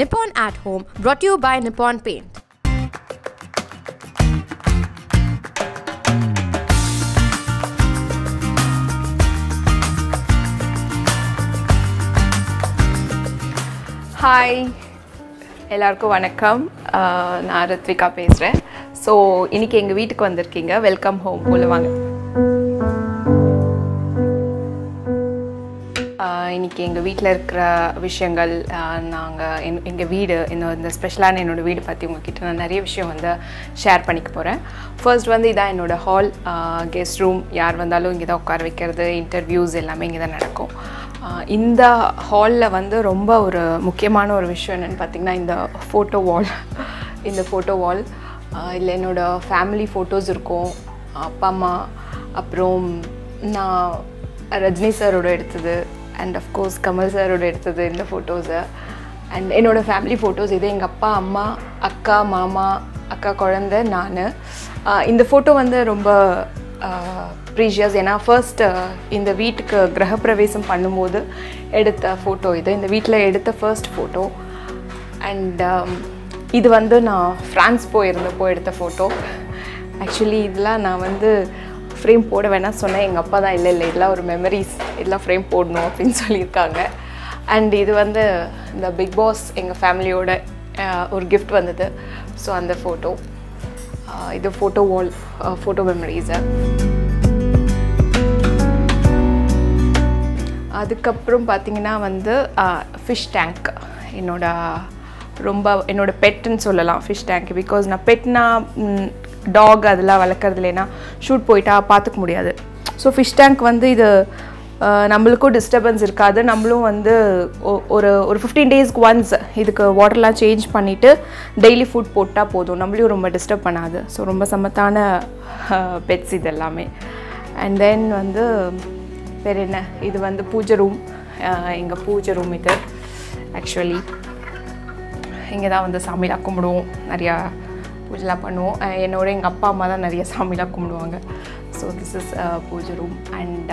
Nippon at Home, brought to you by Nippon Paint. Hi, Elarku Vanakkam, I am Riythvika. So, I am here to welcome home. இன்னைக்கு எங்க வீட்ல இருக்கிற விஷயங்கள் நாங்க எங்க வீடு இந்த ஸ்பெஷலான என்னோட வீடு பத்தி உங்ககிட்ட நான் நிறைய விஷயம் வந்து ஷேர் பண்ணிக்க போறேன். ஃபர்ஸ்ட் வந்து இதான் என்னோட ஹால் கெஸ்ட் ரூம் யார் வந்தாலும் இங்க தான் உட்கார வைக்கிறது இன்டர்வியூஸ் எல்லாமே இங்க தான் நடக்கும். இந்த ஹால்ல வந்து ரொம்ப ஒரு முக்கியமான ஒரு விஷயம் என்னன்னு பாத்தீங்கன்னா இந்த போட்டோ வால் இல்ல என்னோட ஃபேமிலி போட்டோஸ் இருக்கும் அப்பா அம்மா அப்புறம் நான் ரஜினி சாரோட எடுத்தது and of course Kamal sir oda eduthathu indha photos and enoda family photos idhe enga appa amma akka mama akka kolanda nanu indha photo vanda romba precious ena first indha veetukku graha pravesam pannumbodhu edutha photo idhe indha veetla edutha first photo and idu vanda na France poi irundhapo edutha photo actually idla na vanda frame போட வேணா சொன்னே எங்க அப்பா தான் இல்ல இதெல்லாம் ஒரு memories இதெல்லாம் frame போடணும் அப்படி சொல்லிருக்காங்க and இது வந்து the Bigg Boss எங்க ஃபேமிலியோட ஒரு gift வந்தது so அந்த photo இது photo wall photo memories அதுக்கு அப்புறம் பாத்தீங்கன்னா வந்து fish tank என்னோட ரொம்ப என்னோட pet ன்னு சொல்லலாம் fish tank because நான் petனா dog அதெல்லாம் வளர்க்கறதுலனா ஷூட் போய்ட்டா பாத்துக்க முடியாது சோ fish tank வந்து இது நம்மளுக்கு டிஸ்டர்பன்ஸ் இருக்காது நம்மளும் வந்து ஒரு 15 டேஸ்க்கு once இதுக்கு வாட்டர்லாம் சேஞ்ச் பண்ணிட்டு ডেইলি ஃபுட் போட்டா போதும் நம்மளும் ரொம்ப டிஸ்டர்ப பண்ணாது சோ ரொம்ப சமத்தான pets இதெல்லாம் and then வந்து வேற என்ன இது வந்து பூஜை ரூம் எங்க பூஜை ரூம் இது actually இங்க தான் வந்து சாமியா கும்பிடுவோம் நிறைய பூஜைல பண்ணுவோம் என்னோட எங்க அப்பா அம்மா தான் நிறைய சாமியா கும்பிடுவாங்க so this is பூஜை room and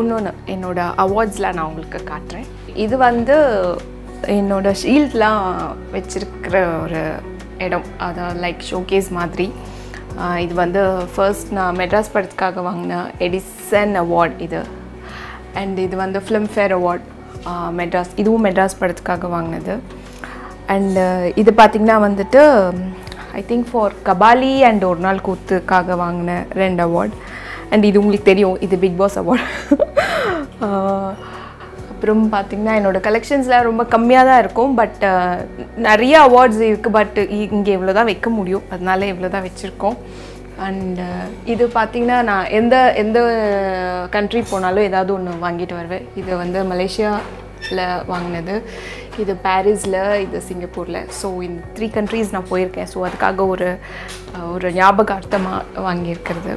இன்னொரு என்னோட அவார்ட்ஸ்லாம் நான் உங்களுக்கு காட்றேன் இது வந்து என்னோட ஷீல்ட்லாம் வெச்சிருக்கிற ஒரு இடம் அத லைக் ஷோகேஸ் மாதிரி இது வந்து ஃபர்ஸ்ட் நான் மெட்ராஸ் படத்துக்காக வாங்கின எடிசன் அவார்ட் இது and இது வந்து Filmfare Award மெட்ராஸ் இதுவும் மெட்ராஸ் படத்துக்காக வாங்குனது and இது பாத்தீங்கன்னா வந்துட்டு I think for Kabali and ஒரு நாள் கூத்துக்காக வாங்குன ரெண்டு அவார்ட் and இது உங்களுக்கு தெரியும் இது Bigg Boss Award அப்புறம் பாத்தீங்கன்னா என்னோட கலெக்ஷன்ஸ்ல ரொம்ப கம்மியா தான் இருக்கும் பட் நிறைய அவார்ட்ஸ் இருக்கு பட் இங்க இவ்வளவு தான் வைக்க முடியும் அதனால இவ்வளவு தான் வெச்சிருக்கோம் and இது பாத்தீங்கன்னா நான் எந்த कंट्री போனாலும் ஏதாவது ஒன்னு வாங்கிட்டு வருவேன் இது வந்து மலேசியால வாங்குனது இது பாரிஸ்ல இது சிங்கப்பூர்ல சோ இந்த 3 कंट्रीஸ் நான் போய் இருக்கேன் சோ அதுக்காக ஒரு ஞாபகார்த்தமா வாங்கி இருக்குது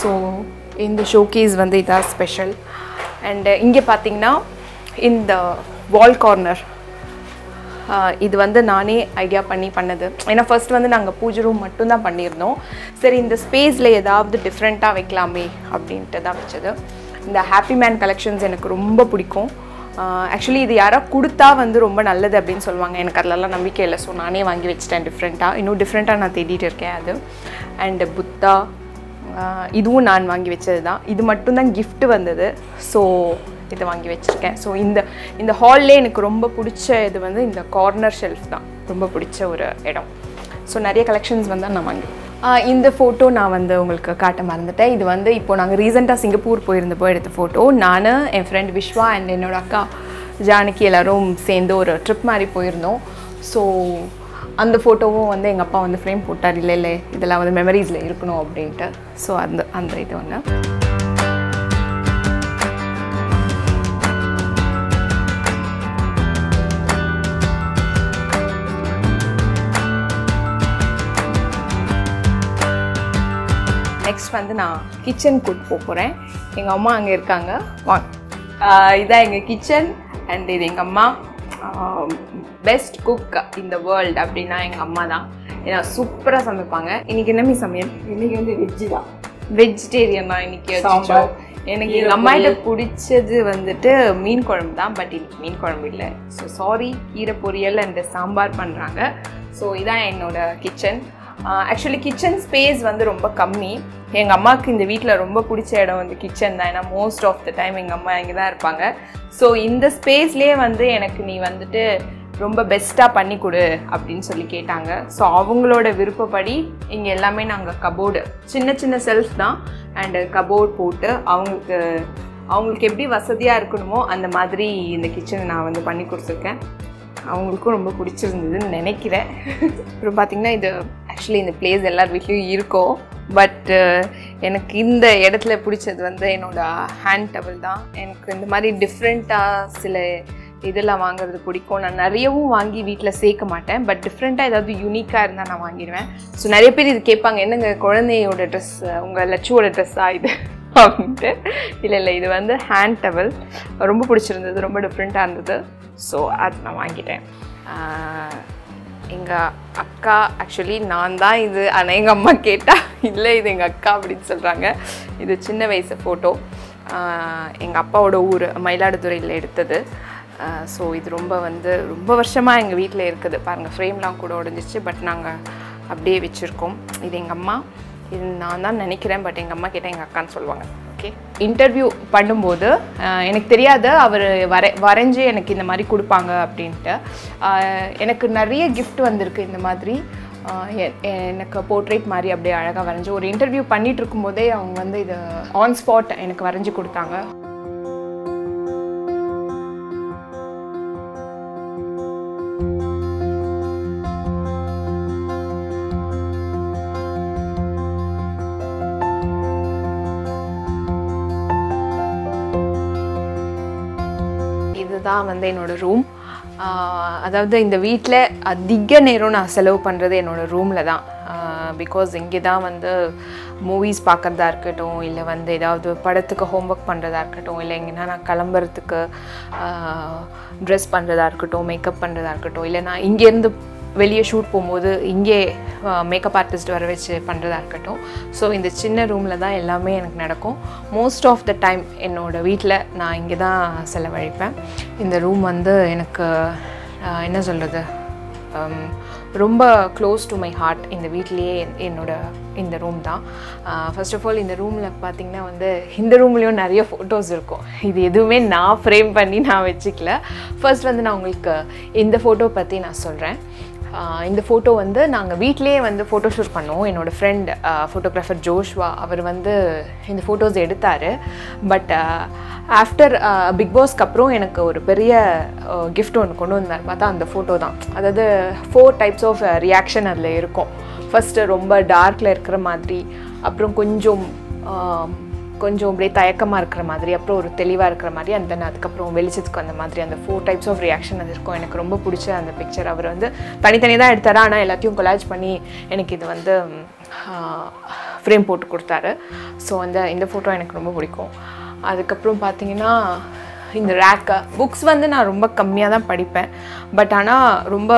சோ இந்த ஷோகேஸ் வந்து இதா ஸ்பெஷல் and இங்க பாத்தீங்கன்னா இந்த வால் கார்னர் இது வந்து நானே ஐடியா பண்ணது ஏனா ஃபர்ஸ்ட் வந்து நாங்க பூஜை ரூம் மட்டும் தான் பண்ணிருந்தோம் சரி இந்த ஸ்பேஸ்ல ஏதாவது டிஃபரண்டா வைக்கலாமே அப்படின்ட்டு தான் வெச்சது இந்த ஹாப்பி மேன் கலெக்ஷன்ஸ் எனக்கு ரொம்ப பிடிக்கும் actually இது யாரா கொடுத்தா வந்து ரொம்ப நல்லது அப்படினு சொல்வாங்க எனக்கு அதெல்லாம் நம்பிக்கை இல்ல சோ நானே வாங்கி வெச்சிட்டேன் டிஃபரண்டா இன்னும் டிஃபரண்டா நான் தேடிட்டு இருக்கேன் அது and புத்தா இதுவும் நான் வாங்கி வெச்சது தான் இது மட்டும் தான் gift வந்தது சோ இது வாங்கி வெச்சிருக்கேன் சோ இந்த ஹால்ல எனக்கு ரொம்ப பிடிச்ச இது வந்து இந்த கார்னர் ஷெல்ஃப் தான் ரொம்ப பிடிச்ச ஒரு இடம் சோ நிறைய கலெக்ஷன்ஸ் வந்தா நான் வாங்கி இந்த போட்டோ நான் வந்து உங்களுக்கு காட்ட மறந்துட்டேன் இது வந்து இப்போ நாங்க ரீசன்ட்டா சிங்கப்பூர் போயிருந்தப்போ எடுத்த போட்டோ நானு என் friend Vishwa and என்னோட அக்கா ஜானகி எல்லாரும் சேர்ந்து ஒரு ட்ரிப் மாதிரி போயிருந்தோம் சோ அந்த போட்டோவும் வந்து எங்க அப்பா வந்து ஃப்ரேம் போட்டார் இல்ல இதெல்லாம் வந்து மெமரிஸ்ல இருக்கணும் அப்படிட்டு சோ அந்த இது ஒண்ணு நெக்ஸ்ட் வந்து நான் கிச்சன் கூட்டு போறேன் எங்க அம்மா அங்க இருக்காங்க இதான் எங்க கிச்சன் and இது எங்க அம்மா best cook in the world அப்படினா எங்க அம்மா தான் ஏனா சூப்பரா சமைப்பாங்க இன்னைக்கு என்னமி சமையல் இன்னைக்கு வந்து வெஜ் தான் vegetarian. So sorry, keera poriyal and sambar panranga. So idha ennoda kitchen. Actually kitchen space vandu romba kammi. எங்க அம்மாக்கு இந்த வீட்ல ரொம்ப பிடிச்ச இடம் வந்து கிச்சன் தான். நான் most of the time எங்க அம்மா அங்க தான் இருப்பாங்க. சோ இந்த ஸ்பேஸ்லயே வந்து எனக்கு நீ வந்துட்டு ரொம்ப பெஸ்டா பண்ணி கொடு அப்படினு சொல்லி கேட்டாங்க. சோ அவங்களோட விருப்பப்படி இங்க எல்லாமே நாங்க கபோர்ட் சின்ன சின்ன செல்ஃப் தான் and கபோர்ட் போட்டு அவங்களுக்கு எப்படி வசதியா இருக்கணுமோ அந்த மாதிரி இந்த கிச்சனை நான் வந்து பண்ணி கொடுத்திருக்கேன். அவங்களுக்கு ரொம்ப பிடிச்சிருந்ததுன்னு நினைக்கிறேன். இப்போ பாத்தீங்கன்னா இது actually இந்த place எல்லார் வீட்லயும் இருக்கோ. But எனக்கு இந்த இடத்துல பிடிச்சது வந்து என்னோட ஹேண்ட் டவல் தான். எனக்கு இந்த மாதிரி டிஃபரண்டா சில இதெல்லாம் வாங்குறது பிடிக்கும். நான் நிறையவும் வாங்கி வீட்ல சேக்க மாட்டேன். பட் டிஃபரண்டா ஏதாவது யூனிக்கா இருந்தா நான் வாங்குவேன். சோ நிறைய பேர் இது கேட்பாங்க, என்னங்க குழந்தையோட Dress உங்க லட்சுவோட Dressa இது அப்படிட்டு. இல்ல இல்ல இது வந்து ஹேண்ட் டவல் ரொம்ப பிடிச்சிருந்தது, ரொம்ப டிஃபரண்டா இருந்தது. சோ அது நான் வாங்கிட்டேன். எங்க அக்கா actually நான் தான் இது அனேங்க அம்மா கேட்டா இல்ல இது எங்க அக்கா அப்படி சொல்றாங்க. இது சின்ன வயசு போட்டோ எங்க அப்பாவோட ஊர் மயிலாடுதுறையில எடுத்தது. சோ இது ரொம்ப வந்து ரொம்ப வருஷமா எங்க வீட்ல இருக்குது. பாருங்க ஃப்ரேம்லாம் கூட உடைஞ்சிச்சு. பட் நாங்க அப்படியே வெச்சிருக்கோம். இது எங்க அம்மா, இது நான் தான் நினைக்கிறேன். பட் எங்க அம்மா கேட்டா எங்க அக்கான்னு சொல்வாங்க. ஓகே, இன்டர்வியூ பண்ணும்போது எனக்கு தெரியாது அவர் வரைஞ்சு எனக்கு இந்த மாதிரி கொடுப்பாங்க அப்படின்ட்டு. எனக்கு நிறைய gift வந்திருக்கு. இந்த மாதிரி எனக்கு போர்ட்ரேட் மாதிரி அப்படியே அழகாக வரைஞ்சி ஒரு இன்டர்வியூ பண்ணிட்டு இருக்கும்போதே அவங்க வந்து இது ஆன் ஸ்பாட் எனக்கு வரைஞ்சி கொடுத்தாங்க. இதுதான் வந்து என்னோட ரூம். அதாவது இந்த வீட்டில் அதிக நேரம் நான் செலவு பண்ணுறது என்னோடய ரூமில் தான். பிகாஸ் இங்கே தான் வந்து மூவிஸ் பார்க்குறதா இருக்கட்டும், இல்லை வந்து ஏதாவது படத்துக்கு ஹோம்ஒர்க் பண்ணுறதா இருக்கட்டும், இல்லை எங்கன்னா நான் கிளம்புறதுக்கு ட்ரெஸ் பண்ணுறதா இருக்கட்டும், மேக்கப் பண்ணுறதா இருக்கட்டும், இல்லை நான் இங்கேருந்து வெளியே ஷூட் போகும்போது இங்கே மேக்கப் ஆர்டிஸ்ட் வர வச்சு பண்ணுறதா இருக்கட்டும். ஸோ இந்த சின்ன ரூமில் தான் எல்லாமே எனக்கு நடக்கும். மோஸ்ட் ஆஃப் த டைம் என்னோடய வீட்டில் நான் இங்கே தான் செலவழிப்பேன். இந்த ரூம் வந்து எனக்கு என்ன சொல்கிறது, ரொம்ப க்ளோஸ் டு மை ஹார்ட். இந்த வீட்லேயே என்னோடய இந்த ரூம் தான். ஃபர்ஸ்ட் ஆஃப் ஆல் இந்த ரூமில் பார்த்திங்கன்னா வந்து இந்த ரூம்லேயும் நிறைய ஃபோட்டோஸ் இருக்கும். இது எதுவுமே நான் ஃப்ரேம் பண்ணி நான் வச்சுக்கல. ஃபர்ஸ்ட் வந்து நான் உங்களுக்கு இந்த ஃபோட்டோ பற்றி நான் சொல்கிறேன். இந்த ஃபோட்டோ வந்து நாங்கள் வீட்டிலேயே வந்து ஃபோட்டோஷூட் பண்ணுவோம். என்னோடய ஃப்ரெண்ட் ஃபோட்டோகிராஃபர் ஜோஷ்வா அவர் வந்து இந்த ஃபோட்டோஸ் எடுத்தார். பட் ஆஃப்டர் பிக் பாஸ்க்கு அப்புறம் எனக்கு ஒரு பெரிய கிஃப்ட் ஒன்று கொண்டு வந்தார். பார்த்தா அந்த ஃபோட்டோ தான். அதாவது 4 டைப்ஸ் ஆஃப் ரியாக்ஷன் அதில் இருக்கும். ஃபஸ்ட்டு ரொம்ப டார்க்கில் இருக்கிற மாதிரி, அப்புறம் கொஞ்சம் அப்படியே தயக்கமாக இருக்கிற மாதிரி, அப்புறம் ஒரு தெளிவாக இருக்கிற மாதிரி, அந்த அதுக்கப்புறம் வெளிச்சத்துக்கு அந்த மாதிரி, அந்த 4 டைப்ஸ் ஆஃப் ரியாக்ஷன் அது இருக்கும். எனக்கு ரொம்ப பிடிச்ச அந்த பிக்சர். அவர் வந்து தனித்தனி தான் எடுத்தார், ஆனால் எல்லாத்தையும் கொலாஜ் பண்ணி எனக்கு இது வந்து ஃப்ரேம் போட்டு கொடுத்தாரு. ஸோ அந்த இந்த ஃபோட்டோ எனக்கு ரொம்ப பிடிக்கும். அதுக்கப்புறம் பார்த்திங்கன்னா இந்த ரேக்கை புக்ஸ் வந்து நான் ரொம்ப கம்மியாக தான் படிப்பேன். பட் ஆனால் ரொம்ப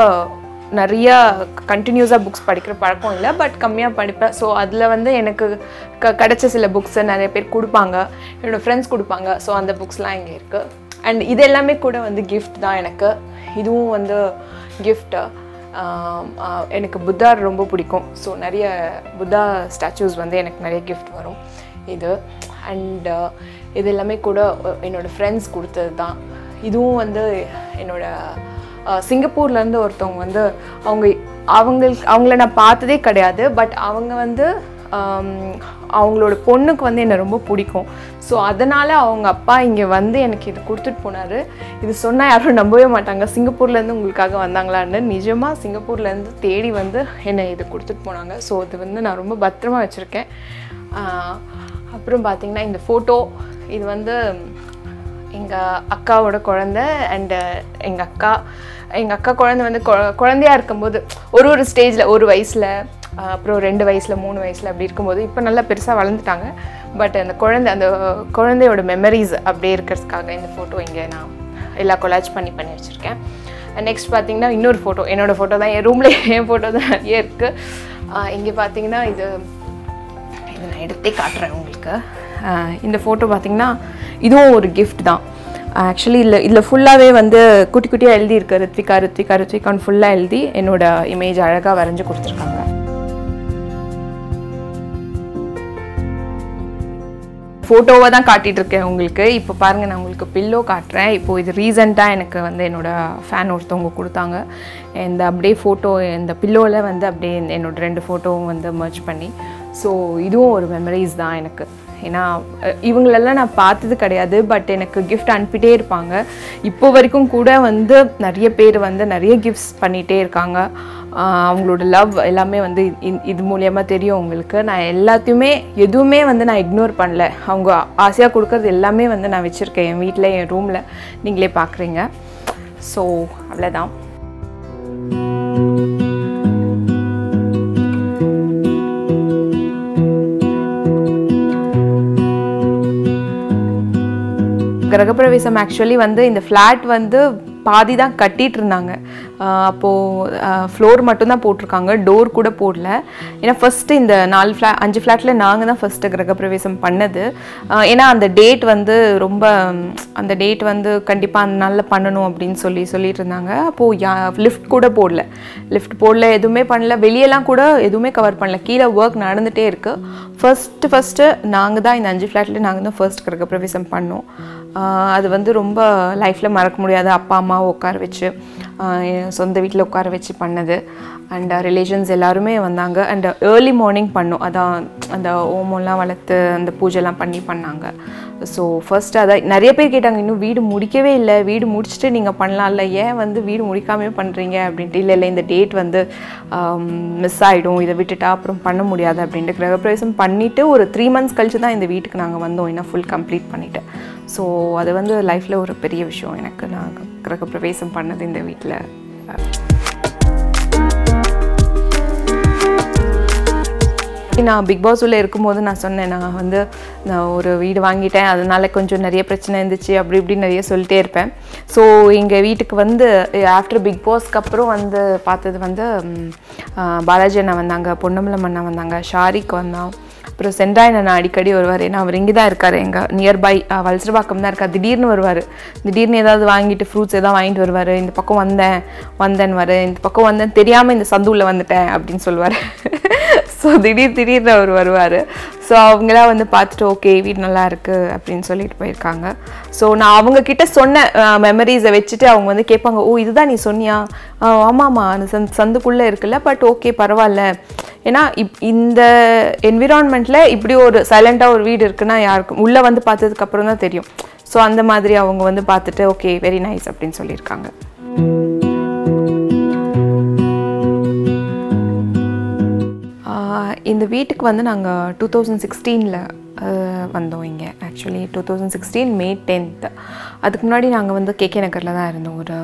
நிறையா கண்டினியூஸாக புக்ஸ் படிக்கிற பழக்கம் இல்லை. பட் கம்மியாக படிப்பேன். ஸோ அதில் வந்து எனக்கு கிடச்ச சில புக்ஸை நிறைய பேர் கொடுப்பாங்க, என்னோடய ஃப்ரெண்ட்ஸ் கொடுப்பாங்க. ஸோ அந்த புக்ஸ்லாம் இங்கே இருக்குது. அண்ட் இது எல்லாமே கூட வந்து கிஃப்ட் தான் எனக்கு. இதுவும் வந்து கிஃப்ட்டு. எனக்கு புத்தா ரொம்ப பிடிக்கும். ஸோ நிறைய புத்தா ஸ்டாச்சூஸ் வந்து எனக்கு நிறைய கிஃப்ட் வரும். இது அண்டு இது எல்லாமே கூட என்னோடய ஃப்ரெண்ட்ஸ் கொடுத்தது தான். இதுவும் வந்து என்னோடய சிங்கப்பூர்லேருந்து ஒருத்தவங்க வந்து அவங்கள நான் பார்த்ததே கிடையாது. பட் அவங்க வந்து அவங்களோட பொண்ணுக்கு வந்து என்னை ரொம்ப பிடிக்கும். ஸோ அதனால் அவங்க அப்பா இங்கே வந்து எனக்கு இது கொடுத்துட்டு போனார். இது சொன்னால் யாரும் நம்பவே மாட்டாங்க, சிங்கப்பூர்லேருந்து உங்களுக்காக வந்தாங்களான்னு. நிஜமாக சிங்கப்பூர்லேருந்து தேடி வந்து என்னை இது கொடுத்துட்டு போனாங்க. ஸோ அது வந்து நான் ரொம்ப பத்திரமாக வச்சுருக்கேன். அப்புறம் பார்த்திங்கன்னா இந்த ஃபோட்டோ இது வந்து எங்கள் அக்காவோட குழந்த அண்டு எங்கள் அக்கா குழந்தை வந்து குழந்தையாக இருக்கும்போது ஒரு ஸ்டேஜில், ஒரு வயசில், அப்புறம் 2 வயசில், 3 வயசில் அப்படி இருக்கும்போது, இப்போ நல்லா பெருசாக வளர்ந்துட்டாங்க. பட் அந்த குழந்தையோட மெமரிஸ் அப்படியே இருக்கிறதுக்காக இந்த ஃபோட்டோ இங்கே நான் எல்லா கொலாஜ் பண்ணி வச்சுருக்கேன். நெக்ஸ்ட் பார்த்திங்கன்னா இன்னொரு ஃபோட்டோ, என்னோடய ஃபோட்டோ தான். என் ரூமில் என் ஃபோட்டோ தான் நிறைய இருக்குது. இங்கே பார்த்திங்கன்னா இது This photo is a gift. Actually, this full away when the Kutti LD, Riythvika, and full LD, and image Araga Varanja Kurtaka. Photo over the Katitraka Ungulke, Ipapang and Angulka Pillow Katra, Ipo is recent time and then fan or Tongo Kurtanga, and the update photo and the pillow level and the update and render photo and the merch punny. So, this is memories. Now, even I path the Kadayade, but in a gift and pitair panga. Ipo Varicum Kuda and the Naria paid one the Naria gifts panitair kanga. Love Elame and the Idmuliama Terio Milker. I latume, Yedume, and then I ignore Panla. Hanga Asia Kurka, the Lame, and then I witcher came, wheat lay a room, Ningle Pakringa. So, Avladam. Garagapravisam actually வந்து இந்த flat வந்து பாதி தான் கட்டிட்டு இருந்தாங்க அப்போ floor மட்டும் தான் போட்டுருக்காங்க door கூட போடல ஏனா first இந்த 5 flatல நாங்க தான் first கிரகப்பிரவேசம் பண்ணது ஏனா அந்த டேட் வந்து ரொம்ப அந்த டேட் வந்து கண்டிப்பா நல்ல பண்ணனும் அப்படி சொல்லிட்டு இருந்தாங்க அப்போ lift கூட போடல lift போடல எதுமே பண்ணல வெளிய எல்லாம் கூட எதுமே கவர் பண்ணல கீழ work நடந்துட்டே இருக்கு first நாங்க தான் இந்த 5 flatல நாங்க தான் first கிரகப்பிரவேசம் பண்ணோம் அது வந்து ரொம்ப லைஃப்ல மறக்க முடியாத அப்பா அம்மா உட்கார வெச்சு சொந்த வீட்ல உட்கார வெச்சு பண்ணது and relations எல்லாரும் வந்தாங்க and early morning பண்ணோம் அதான் அந்த ஓமோலாம் வளத்து அந்த பூஜைலாம் பண்ணி பண்ணாங்க so first அத நிறைய பேர் கேட்டாங்க இன்னும் வீடு முடிக்கவே இல்ல வீடு முடிச்சிட்டு நீங்க பண்ணலாம்ல ஏன் வந்து வீடு முடிக்காமயே பண்றீங்க அப்படிட்டு இல்ல இந்த டேட் வந்து மிஸ் ஆயிடும் இத விட்டுட்டா அப்புறம் பண்ண முடியாது அப்படிட்டு கிரகப்பிரவேசம் பண்ணிட்டு ஒரு 3 months கழிச்சு தான் இந்த வீட்டுக்கு நாங்க வந்தோம் இன full complete பண்ணிட்டு so அது வந்து லைஃப்ல ஒரு பெரிய விஷயம் எனக்கு நான் கிரகப்பிரவேசம் பண்ணது இந்த வீட்ல நான் பிக் பாஸ் உள்ள இருக்கும்போது நான் சொன்னேன் நான் வந்து நான் ஒரு வீடு வாங்கிட்டேன் அதனால கொஞ்சம் நிறைய பிரச்சனை இருந்துச்சு அப்படி இப்படி நிறைய சொல்லிட்டே இருப்பேன் சோ எங்க வீட்டுக்கு வந்து ஆஃப்டர் பிக் பாஸ்க்கு அப்புறம் வந்து பார்த்தது வந்து பாலாஜி அண்ணா வந்தாங்க பொன்னமலம் அண்ணா வந்தாங்க ஷாரிக் வந்தாங்க அப்புறம் சென்றாயன் அண்ணா அடிக்கடி வருவார் ஏன்னா அவர் இங்கே தான் இருக்காரு எங்க நியர்பை வல்சரபாக்கம் தான் இருக்கார் திடீர்னு வருவார் திடீர்னு ஏதாவது வாங்கிட்டு ஃப்ரூட்ஸ் ஏதாவது வாங்கிட்டு வருவார் இந்த பக்கம் வந்தேன் இந்த பக்கம் வந்தேன் தெரியாமல் இந்த சந்துவில் வந்துட்டேன் அப்படின்னு சொல்லுவார் ஸோ திடீர்னு அவர் வருவார் ஸோ அவங்களாம் வந்து பார்த்துட்டு ஓகே வீடு நல்லா இருக்குது அப்படின்னு சொல்லிட்டு போயிருக்காங்க ஸோ நான் அவங்கக்கிட்ட சொன்ன மெமரிஸை வச்சுட்டு அவங்க வந்து கேட்பாங்க ஓ இதுதான் நீ சொன்னியா ஆமாம்மா சந்துக்குள்ளே இருக்குல்ல பட் ஓகே பரவாயில்ல ஏன்னா இந்த என்விரான்மெண்ட்டில் இப்படி ஒரு சைலண்ட்டாக ஒரு வீடு இருக்குன்னா யாருக்கும் உள்ளே வந்து பார்த்ததுக்கப்புறம் தான் தெரியும் ஸோ அந்த மாதிரி அவங்க வந்து பார்த்துட்டு ஓகே வெரி நைஸ் அப்படின்னு சொல்லியிருக்காங்க இந்த வீட்டுக்கு வந்து நாங்க 2016ல வந்தோம் இங்க actually 2016 May 10th அதுக்கு முன்னாடி நாங்க வந்து கேகே நகர்ல தான் இருந்தோம் ஒரு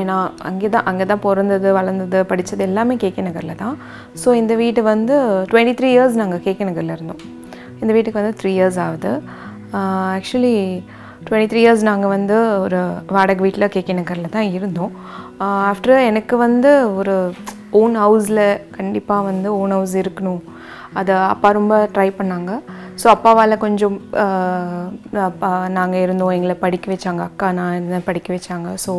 ஏனா அங்க தான் பிறந்தது வளர்ந்தது படிச்சது எல்லாமே கேகே நகர்ல தான் சோ இந்த வீட்டு வந்து 23 years நாங்க கேகே நகர்ல இருந்தோம் இந்த வீட்டுக்கு வந்து 3 years ஆகுது actually 23 years நாங்க வந்து ஒரு வாடகை வீட்ல கேகே நகர்ல தான் இருந்தோம் after எனக்கு வந்து ஒரு own house la kandipa vande own house iruknu adha appa romba try pannanga so appa vala konjam naanga irundho engala padikivechanga akka na irundha padikivechanga so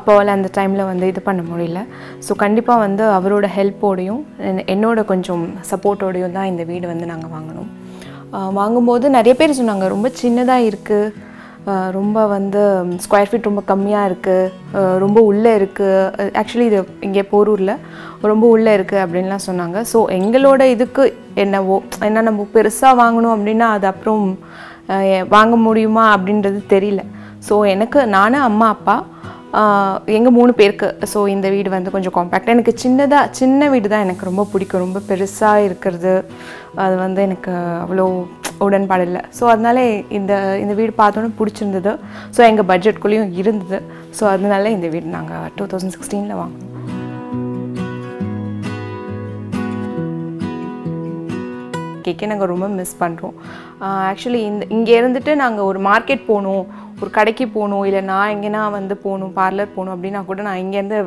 appa vala and time la vande idu panna mudiyala so kandipa vande avaroda help odiyum ennoda konjam support odiyum da indha veedu vande naanga vaanganum vaangumbodhu nariya per sonanga romba chinna da irukku ரொம்ப வந்து square feet ரொம்ப கம்மியா இருக்கு ரொம்ப உள்ள இருக்கு actually இது இங்க போரூர்ல ரொம்ப உள்ள இருக்கு அப்படின்லாம் சொன்னாங்க சோ எங்களோட இதுக்கு என்ன நம்ம பெருசா வாங்கணும் அப்படினா அது அப்புறம் வாங்க முடியுமா அப்படின்றது தெரியல சோ எனக்கு நானே அம்மா அப்பா எங்க மூணு பேருக்கு சோ இந்த வீடு வந்து கொஞ்சம் காம்பாக்ட் எனக்கு சின்ன வீடு தான் எனக்கு ரொம்ப பிடிக்கும் ரொம்ப பெருசா இருக்குது அது வந்து எனக்கு அவ்ளோ உடன்பாடு இல்ல சோ அதனால இந்த வீடு பார்த்தோனே பிடிச்சிருந்தது சோ எங்க பட்ஜெட் குள்ளயும் இருந்தது சோ அதனால இந்த வீடு நாங்க 2016ல வாங்குனோம் கேகே நாங்க ரொம்ப மிஸ் பண்றோம் actually இங்க இருந்துட்டு நாங்க ஒரு மார்க்கெட் போனும் ஒரு கடைக்கு போனும் இல்ல நான் எங்கனா வந்து போனும் பார்லர் போனும் அப்படினா கூட நான் இங்க இருந்து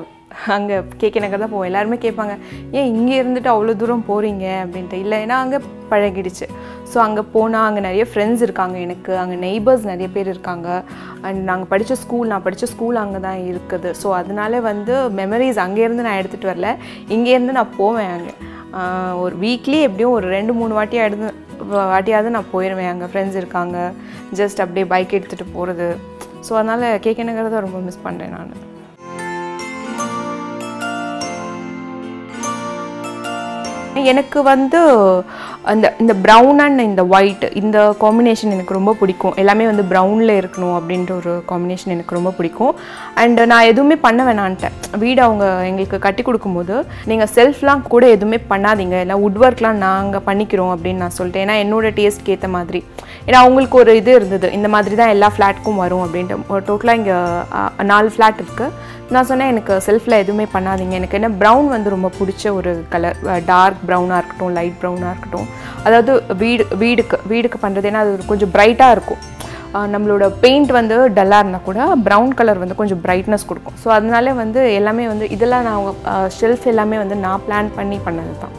அங்கே கேட்கணக்க தான் போவோம். எல்லாருமே கேட்பாங்க, ஏன் இங்கே இருந்துட்டு அவ்வளோ தூரம் போகிறீங்க அப்படின்ட்டு. இல்லை, ஏன்னா அங்கே பழகிடுச்சு. ஸோ அங்கே போனால் அங்கே நிறைய ஃப்ரெண்ட்ஸ் இருக்காங்க எனக்கு, அங்கே நெய்பர்ஸ் நிறைய பேர் இருக்காங்க. அண்ட் நாங்கள் படித்த ஸ்கூல், நான் படித்த ஸ்கூல் அங்கே தான் இருக்குது. ஸோ அதனால வந்து மெமரிஸ் அங்கேருந்து நான் எடுத்துகிட்டு வரல, இங்கேருந்து நான் போவேன். அங்கே ஒரு வீக்லி எப்படியும் ஒரு 2-3 வாட்டியாவது நான் போயிடுவேன். அங்கே ஃப்ரெண்ட்ஸ் இருக்காங்க, ஜஸ்ட் அப்படியே பைக் எடுத்துகிட்டு போகிறது. ஸோ அதனால் கேட்கணுங்கிறத ரொம்ப மிஸ் பண்ணுறேன் நான். எனக்கு வந்து அந்த இந்த ப்ரௌன் அண்ட் இந்த ஒயிட் இந்த காம்பினேஷன் எனக்கு ரொம்ப பிடிக்கும். எல்லாமே வந்து ப்ரௌனில் இருக்கணும் அப்படின்ற ஒரு காம்பினேஷன் எனக்கு ரொம்ப பிடிக்கும். அண்டு நான் எதுவுமே பண்ண வேணான்ட்டேன். வீடு அவங்க எங்களுக்கு கட்டி கொடுக்கும்போது, நீங்கள் செல்ஃப்லாம் கூட எதுவுமே பண்ணாதீங்க, எல்லாம் வுட் ஒர்க்லாம் நாங்கள் பண்ணிக்கிறோம் அப்படின்னு நான் சொல்லிட்டேன். ஏன்னா என்னோடய டேஸ்ட்க்கு ஏற்ற மாதிரி, ஏன்னா அவங்களுக்கு ஒரு இது இருந்தது, இந்த மாதிரி தான் எல்லா ஃப்ளாட்டுக்கும் வரும் அப்படின்ட்டு. ஒரு டோட்டலாக இங்கே 4 ஃப்ளாட் இருக்குது. நான் சொன்னேன், எனக்கு செல்ஃபில் எதுவுமே பண்ணாதீங்க. எனக்கு என்ன ப்ரௌன் வந்து ரொம்ப பிடிச்ச ஒரு கலர். டார்க் ப்ரௌனாக இருக்கட்டும், லைட் ப்ரௌனாக இருக்கட்டும், அதாவது வீடுக்கு பண்ணுறது. ஏன்னா அது கொஞ்சம் ப்ரைட்டாக இருக்கும். நம்மளோட பெயிண்ட் வந்து டல்லாக இருந்தால் கூட ப்ரௌன் கலர் வந்து கொஞ்சம் ப்ரைட்னஸ் கொடுக்கும். ஸோ அதனால வந்து எல்லாமே வந்து இதெல்லாம் நான் ஷெல்ஃப் எல்லாமே வந்து நான் பிளான் பண்ணி பண்ணது தான்.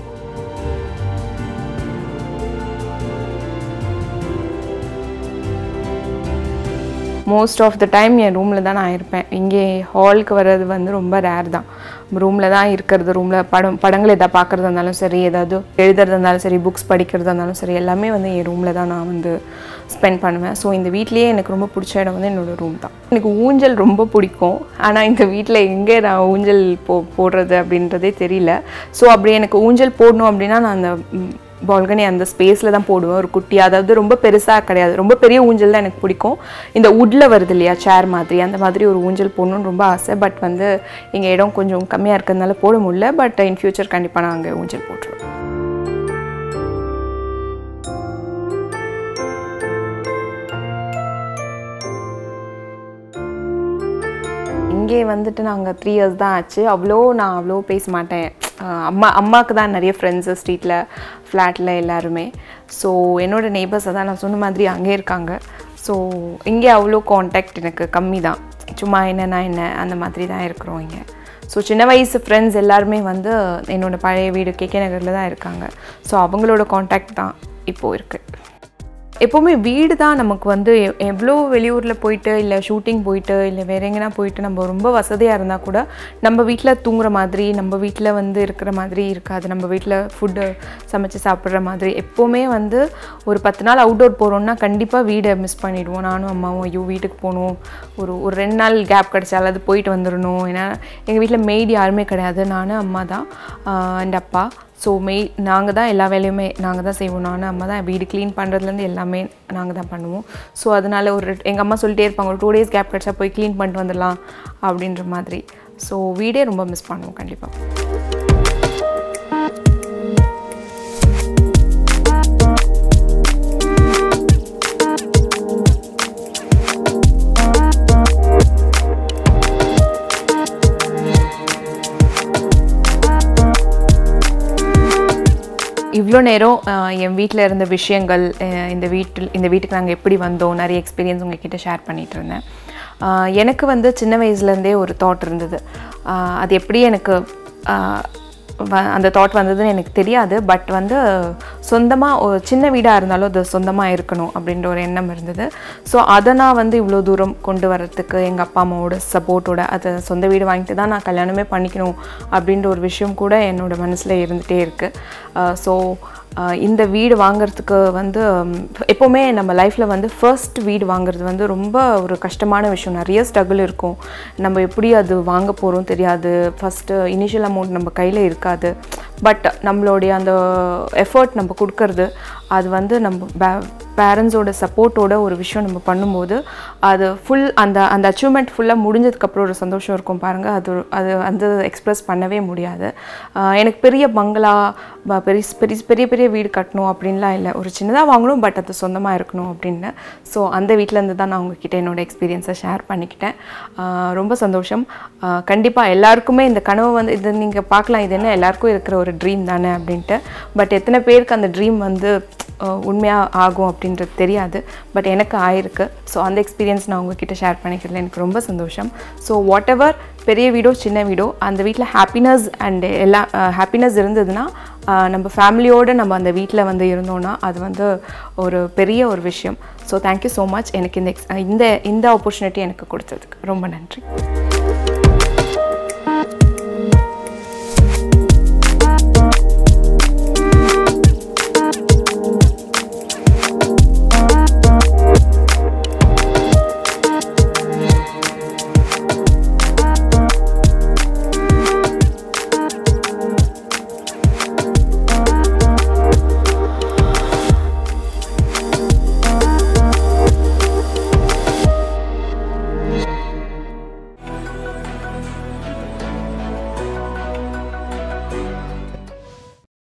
மோஸ்ட் ஆஃப் த டைம் என் ரூமில் தான் நான் இருப்பேன். இங்கே ஹாலுக்கு வர்றது வந்து ரொம்ப ரேர் தான். ரூமில் தான் இருக்கிறது. ரூமில் படங்கள் எதாவது பார்க்குறதா இருந்தாலும் சரி, ஏதாவது எழுதுறதா இருந்தாலும் சரி, புக்ஸ் படிக்கிறதா இருந்தாலும் சரி, எல்லாமே வந்து என் ரூமில் தான் நான் வந்து ஸ்பெண்ட் பண்ணுவேன். ஸோ இந்த வீட்லேயே எனக்கு ரொம்ப பிடிச்ச இடம் வந்து என்னோடய ரூம் தான். எனக்கு ஊஞ்சல் ரொம்ப பிடிக்கும். ஆனால் இந்த வீட்டில் எங்கே நான் ஊஞ்சல் போடுறது அப்படின்றதே தெரியல. ஸோ அப்படி எனக்கு ஊஞ்சல் போடணும் அப்படின்னா நான் அந்த பால்கனி அந்த ஸ்பேஸில் தான் போடுவேன். ஒரு குட்டி, அதாவது ரொம்ப பெருசாக கிடையாது, ரொம்ப பெரிய ஊஞ்சல் தான் எனக்கு பிடிக்கும். இந்த உட்டில் வருது இல்லையா, சேர் மாதிரி, அந்த மாதிரி ஒரு ஊஞ்சல் போடணுன்னு ரொம்ப ஆசை. பட் வந்து எங்கள் இடம் கொஞ்சம் கம்மியாக இருக்கிறதுனால போட முடியல. பட் இன் ஃபியூச்சர் கண்டிப்பாக நான் அங்கே ஊஞ்சல் போட்டுருவேன். இங்கே வந்துட்டு நாங்கள் 3 இயர்ஸ் தான் ஆச்சு. நான் அவ்வளோ பேச மாட்டேன். அம்மாவுக்கு தான் நிறைய ஃப்ரெண்ட்ஸு ஸ்ட்ரீட்டில், ஃப்ளாட்டில் எல்லாருமே. ஸோ என்னோடய நெய்பர்ஸை தான் நான் சொன்ன மாதிரி அங்கே இருக்காங்க. ஸோ இங்கே அவ்வளோ காண்டாக்ட் எனக்கு கம்மி தான். சும்மா என்ன அந்த மாதிரி தான் இருக்கிறோம் இங்கே. ஸோ சின்ன வயசு ஃப்ரெண்ட்ஸ் எல்லாருமே வந்து என்னோடய பழைய வீடு கேகே நகரில் தான் இருக்காங்க. ஸோ அவங்களோட காண்டாக்ட் தான் இப்போது இருக்குது. எப்போவுமே வீடு தான் நமக்கு வந்து எவ்வளோ வெளியூரில் போயிட்டு, இல்லை ஷூட்டிங் போயிட்டு, இல்லை வேறு எங்கேனா போயிட்டு நம்ம ரொம்ப வசதியாக இருந்தால் கூட நம்ம வீட்டில் தூங்குற மாதிரி, நம்ம வீட்டில் வந்து இருக்கிற மாதிரி இருக்காது. நம்ம வீட்டில் ஃபுட்டு சமைச்சு சாப்பிட்ற மாதிரி எப்போவுமே வந்து ஒரு 10 நாள் அவுட்டோர் போகிறோன்னா கண்டிப்பாக வீடை மிஸ் பண்ணிவிடுவோம். நானும் அம்மாவும் ஐயோ வீட்டுக்கு போகணும், ஒரு 2 நாள் கேப் கிடச்சாலும் அது போயிட்டு வந்துடணும். ஏன்னா எங்கள் வீட்டில் மெய்டு யாருமே கிடையாது. நானும் அம்மா தான் அண்ட் அப்பா. ஸோ நாங்கள் தான் எல்லா வேலையுமே நாங்கள் தான் செய்வோம். நானும் அம்மா தான். வீடு க்ளீன் பண்ணுறதுலேருந்து எல்லாமே நாங்கள் தான் பண்ணுவோம். ஸோ அதனால் எங்கள் அம்மா சொல்லிட்டே இருப்பாங்க, ஒரு 2 டேஸ் கேப் கிடச்சா போய் க்ளீன் பண்ணிட்டு வந்துடலாம் அப்படின்ற மாதிரி. ஸோ வீடே ரொம்ப மிஸ் பண்ணுவோம் கண்டிப்பாக. இவ்வளோ நேரம் என் வீட்டில் இருந்த விஷயங்கள், இந்த வீட்டுக்கு நாங்கள் எப்படி வந்தோம், நிறைய எக்ஸ்பீரியன்ஸ் உங்கள்கிட்ட ஷேர் பண்ணிகிட்டு இருந்தேன். எனக்கு வந்து சின்ன வயசுலேருந்தே ஒரு தாட் இருந்தது. அது எப்படி எனக்கு அந்த தாட் வந்ததுன்னு எனக்கு தெரியாது. பட் வந்து சொந்தமாக ஒரு சின்ன வீடாக இருந்தாலும் அது சொந்தமாக இருக்கணும் அப்படின்ற ஒரு எண்ணம் இருந்தது. ஸோ அதை நான் வந்து இவ்வளோ தூரம் கொண்டு வரத்துக்கு எங்கள் அப்பா அம்மாவோட சப்போர்ட்டோட அதை சொந்த வீடு வாங்கிட்டு தான் நான் கல்யாணமே பண்ணிக்கணும் அப்படின்ற ஒரு விஷயம் கூட என்னோடய மனசில் இருந்துகிட்டே இருக்குது. ஸோ இந்த வீடு வாங்கிறதுக்கு வந்து எப்போவுமே நம்ம லைஃப்பில் வந்து ஃபர்ஸ்ட் வீடு வாங்குறது வந்து ரொம்ப ஒரு கஷ்டமான விஷயம். நிறைய ஸ்ட்ரகிள் இருக்கும். நம்ம எப்படி அது வாங்க போகிறோம் தெரியாது. ஃபஸ்ட்டு இனிஷியல் அமௌண்ட் நம்ம கையில் இருக்காது. பட் நம்மளுடைய அந்த எஃபர்ட் நம்ம கொடுக்கறது, அது வந்து நம்ம பேரண்ட்ஸோட சப்போர்ட்டோட ஒரு விஷயம் நம்ம பண்ணும்போது அது ஃபுல் அந்த அச்சீவ்மெண்ட் ஃபுல்லாக முடிஞ்சதுக்கப்புறம் ஒரு சந்தோஷம் இருக்கும் பாருங்கள். அது வந்து எக்ஸ்ப்ரெஸ் பண்ணவே முடியாது. எனக்கு பெரிய பங்களா, பெரிய வீடு கட்டணும் அப்படின்லாம் இல்லை. ஒரு சின்னதாக வாங்கணும், பட் அது சொந்தமாக இருக்கணும் அப்படின்னு. ஸோ அந்த வீட்டிலேருந்து தான் நான் உங்ககிட்ட என்னோடய எக்ஸ்பீரியன்ஸை ஷேர் பண்ணிக்கிட்டேன். ரொம்ப சந்தோஷம். கண்டிப்பாக எல்லாருக்குமே இந்த கனவு வந்து இது நீங்கள் பார்க்கலாம், இது என்ன எல்லாருக்கும் இருக்கிற ஒரு ட்ரீம் தானே அப்படின்ட்டு. பட் எத்தனை பேருக்கு அந்த ட்ரீம் வந்து உண்மையா ஆகும் அப்படின்றது தெரியாது பட் எனக்கு ஆயிருக்கு சோ அந்த எக்ஸ்பீரியன்ஸ் நான் உங்க கிட்ட ஷேர் பண்ணிக்கிறதுல எனக்கு ரொம்ப சந்தோஷம் சோ வாட் எவர் பெரிய வீடோ சின்ன வீடோ அந்த வீட்ல ஹாப்பினஸ் அண்ட் எல்லா ஹாப்பினஸ் இருந்ததுனா நம்ம ஃபேமிலியோட நம்ம அந்த வீட்ல வந்து இருந்தோம்னா அது வந்து ஒரு பெரிய ஒரு விஷயம் so thank you so much எனக்கு இந்த opportunity எனக்கு கொடுத்ததுக்கு ரொம்ப நன்றி